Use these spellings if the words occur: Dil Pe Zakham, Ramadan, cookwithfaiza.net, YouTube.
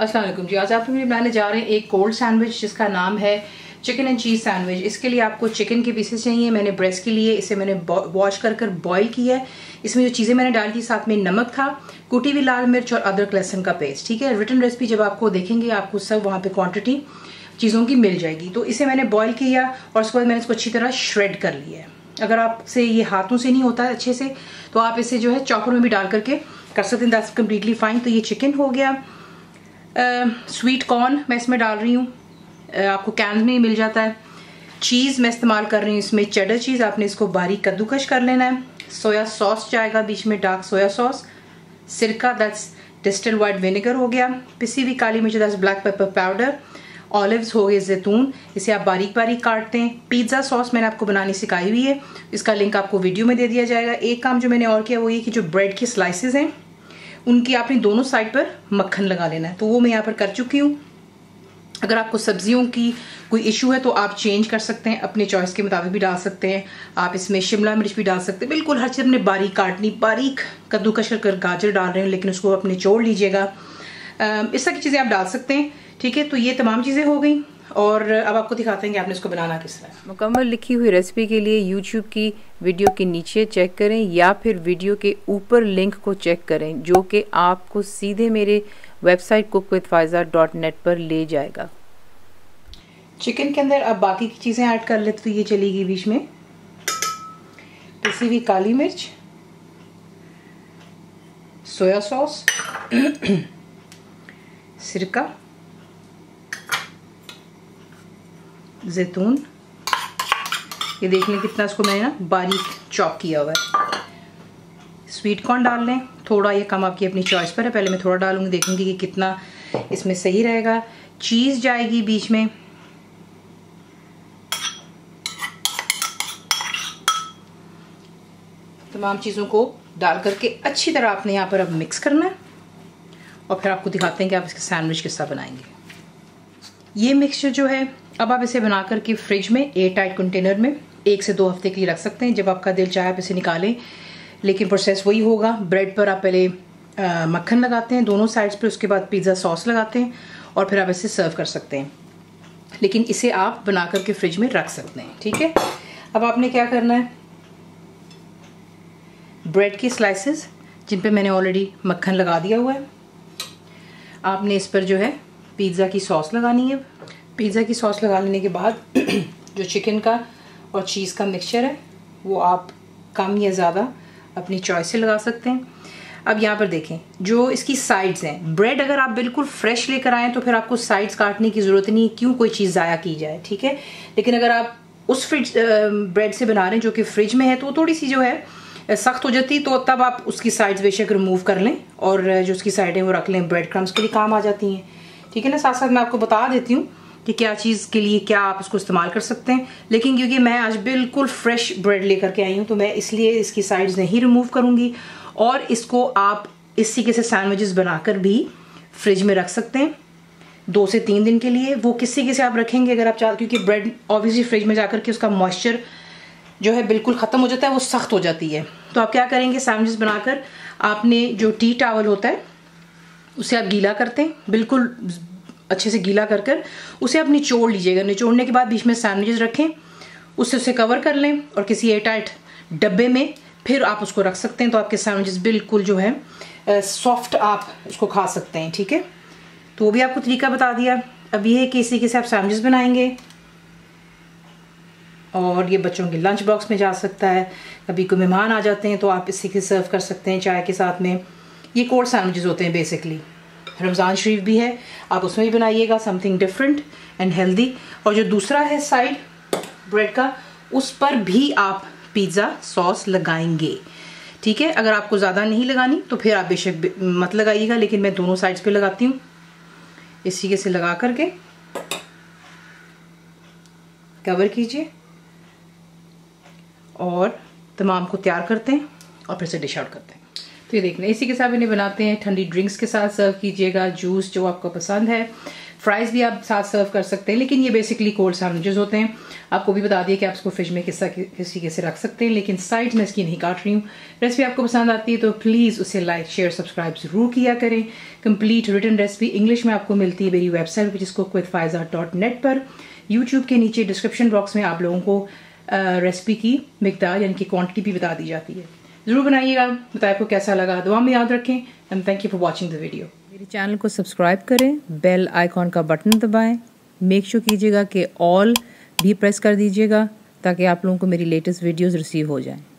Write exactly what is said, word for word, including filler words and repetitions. अस्सलाम वालेकुम जी। आज आप लोग बनाने जा रहे हैं एक कोल्ड सैंडविच जिसका नाम है चिकन एंड चीज़ सैंडविच। इसके लिए आपको चिकन के पीसेस चाहिए। मैंने ब्रेस्ट के लिए इसे मैंने वॉश कर कर बॉयल किया है। इसमें जो चीज़ें मैंने डाली थी साथ में नमक था, कूटी हुई लाल मिर्च और अदरक लहसुन का पेस्ट। ठीक है, रिटन रेसिपी जब आपको देखेंगे आपको सब वहाँ पर क्वान्टिटी चीज़ों की मिल जाएगी। तो इसे मैंने बॉयल किया और उसके बाद मैंने इसको अच्छी तरह श्रेड कर लिया है। अगर आपसे ये हाथों से नहीं होता है अच्छे से तो आप इसे जो है चॉपर में भी डाल करके कर सकते हैं। That's completely fine. तो ये चिकन हो गया। स्वीट uh, कॉर्न मैं इसमें डाल रही हूँ, uh, आपको कैन में ही मिल जाता है। चीज़ मैं इस्तेमाल कर रही हूँ इसमें चेडर चीज़। आपने इसको बारीक कद्दूकश कर लेना है। सोया सॉस जाएगा बीच में, डार्क सोया सॉस। सिरका दैट्स डिस्टिल्ड वाइट विनेगर हो गया। पिसी हुई काली मिर्च that's black pepper powder. Olives हो गए, जैतून, इसे आप बारीक बारीक काटते हैं। पिज़्ज़ा सॉस मैंने आपको बनानी सिखाई हुई है, इसका लिंक आपको वीडियो में दे दिया जाएगा। एक काम जो मैंने और किया वो ये कि जो ब्रेड के स्लाइसेस हैं उनकी आपने दोनों साइड पर मक्खन लगा लेना है, तो वो मैं यहाँ पर कर चुकी हूँ। अगर आपको सब्जियों की कोई इशू है तो आप चेंज कर सकते हैं, अपने चॉइस के मुताबिक भी डाल सकते हैं। आप इसमें शिमला मिर्च भी डाल सकते हैं। बिल्कुल हर चीज़ अपने बारीक काटनी, बारीक कद्दूकश कर गाजर डाल रहे हैं लेकिन उसको अपने निचोड़ लीजिएगा। इस तरह की चीज़ें आप डाल सकते हैं। ठीक है, तो ये तमाम चीज़ें हो गई और अब आपको दिखाते हैं कि आपने इसको बनाना किस तरह। मुकम्मल लिखी हुई रेसिपी के लिए YouTube की वीडियो के नीचे चेक करें या फिर वीडियो के ऊपर लिंक को चेक करें जो कि आपको सीधे मेरे website cook with Faiza dot net पर ले जाएगा। चिकन के अंदर अब बाकी की चीज़ें ऐड कर लेते। तो ये चली गई बीच में पिसी हुई काली मिर्च, सोया सॉस, सिरका, जैतून। ये देख लें कितना इसको मैंने ना बारीक चॉप किया हुआ है। स्वीट कॉर्न डाल लें थोड़ा, ये कम आपकी अपनी चॉइस पर है। पहले मैं थोड़ा डालूंगी, देखूंगी कि कितना इसमें सही रहेगा। चीज़ जाएगी बीच में, तमाम चीज़ों को डाल करके अच्छी तरह आपने यहाँ पर अब मिक्स करना है और फिर आपको दिखाते हैं कि आप इसके सैंडविच किस तरह बनाएंगे। ये मिक्सचर जो है अब आप इसे बना करके फ्रिज में एयर टाइट कंटेनर में एक से दो हफ्ते के लिए रख सकते हैं। जब आपका दिल चाहे आप इसे निकालें, लेकिन प्रोसेस वही होगा। ब्रेड पर आप पहले आ, मक्खन लगाते हैं दोनों साइड्स पे, उसके बाद पिज़्ज़ा सॉस लगाते हैं और फिर आप इसे सर्व कर सकते हैं। लेकिन इसे आप बना करके फ्रिज में रख सकते हैं। ठीक है, अब आपने क्या करना है, ब्रेड के स्लाइसेस जिन पर मैंने ऑलरेडी मक्खन लगा दिया हुआ है, आपने इस पर जो है पिज़्ज़ा की सॉस लगानी है। पिज़्ज़ा की सॉस लगा लेने के बाद जो चिकन का और चीज़ का मिक्सचर है वो आप कम या ज़्यादा अपनी चॉइस से लगा सकते हैं। अब यहाँ पर देखें जो इसकी साइड्स हैं, ब्रेड अगर आप बिल्कुल फ्रेश लेकर आएँ तो फिर आपको साइड्स काटने की ज़रूरत नहीं, क्यों कोई चीज़ ज़ाया की जाए। ठीक है, लेकिन अगर आप उस फ्रिज ब्रेड से बना रहे हैं जो कि फ्रिज में है तो थोड़ी सी जो है सख्त हो जाती, तो तब आप उसकी साइड्स बेशक रिमूव कर लें और जो उसकी साइड है वो रख लें, ब्रेड क्रम्स के लिए काम आ जाती हैं। ठीक है ना, साथ साथ मैं आपको बता देती हूँ कि क्या चीज़ के लिए क्या आप उसको इस्तेमाल कर सकते हैं। लेकिन क्योंकि मैं आज बिल्कुल फ्रेश ब्रेड लेकर के आई हूँ तो मैं इसलिए इसकी साइड्स नहीं रिमूव करूँगी और इसको आप इस तरीके से सैंडविचेस बनाकर भी फ्रिज में रख सकते हैं दो से तीन दिन के लिए। वो किस तरीके से आप रखेंगे अगर आप चाहते, क्योंकि ब्रेड ऑब्वियसली फ्रिज में जाकर के उसका मॉइस्चर जो है बिल्कुल ख़त्म हो जाता है, वो सख्त हो जाती है। तो आप क्या करेंगे, सैंडविचेस बनाकर आपने जो टी टॉवल होता है उसे आप गीला करते हैं, बिल्कुल अच्छे से गीला कर कर उसे आप निचोड़ लीजिएगा। निचोड़ने के बाद बीच में सैंडविचेस रखें, उससे उसे कवर कर लें और किसी एयरटाइट डब्बे में फिर आप उसको रख सकते हैं। तो आपके सैंडविचेस बिल्कुल जो है सॉफ्ट आप उसको खा सकते हैं। ठीक है, तो वो भी आपको तरीका बता दिया। अब ये है कि इसी के साथ आप सैंडविचेस बनाएंगे और ये बच्चों के लंच बॉक्स में जा सकता है। कभी कोई मेहमान आ जाते हैं तो आप इसी के सर्व कर सकते हैं चाय के साथ में। ये कोल्ड सैंडविचेस होते हैं बेसिकली। रमज़ान शरीफ भी है, आप उसमें भी बनाइएगा समथिंग डिफरेंट एंड हेल्दी। और जो दूसरा है साइड ब्रेड का, उस पर भी आप पिज़्ज़ा सॉस लगाएंगे। ठीक है, अगर आपको ज़्यादा नहीं लगानी तो फिर आप बेशक मत लगाइएगा, लेकिन मैं दोनों साइड्स पे लगाती हूँ। इस तरीके से लगा करके कवर कीजिए और तमाम को तैयार करते हैं और फिर से डिश आउट करते हैं। तो ये देख लें, इसी के साथ इन्हें बनाते हैं ठंडी ड्रिंक्स के साथ सर्व कीजिएगा। जूस जो आपको पसंद है फ्राइज भी आप साथ सर्व कर सकते हैं, लेकिन ये बेसिकली कोल्ड सैंडविचेस होते हैं। आपको भी बता दिया कि आप इसको फ्रिज में किस किस तरीके से रख सकते हैं, लेकिन साइड में इसकी नहीं काट रही हूँ। रेसिपी आपको पसंद आती है तो प्लीज़ उसे लाइक शेयर सब्सक्राइब ज़रूर किया करें। कंप्लीट रिटन रेसिपी इंग्लिश में आपको मिलती है मेरी website which is cook with faiza dot net पर। यूट्यूब के नीचे डिस्क्रिप्शन बॉक्स में आप लोगों को रेसिपी की मिकदार यानी कि क्वान्टिटी भी बता दी जाती है। ज़रूर बनाइएगा, बताइए आपको कैसा लगा, दुआ में याद रखें। And thank you for watching the video. मेरे चैनल को सब्सक्राइब करें, बेल आइकॉन का बटन दबाएं, मेक श्योर कीजिएगा कि ऑल भी प्रेस कर दीजिएगा ताकि आप लोगों को मेरी लेटेस्ट वीडियोस रिसीव हो जाएं।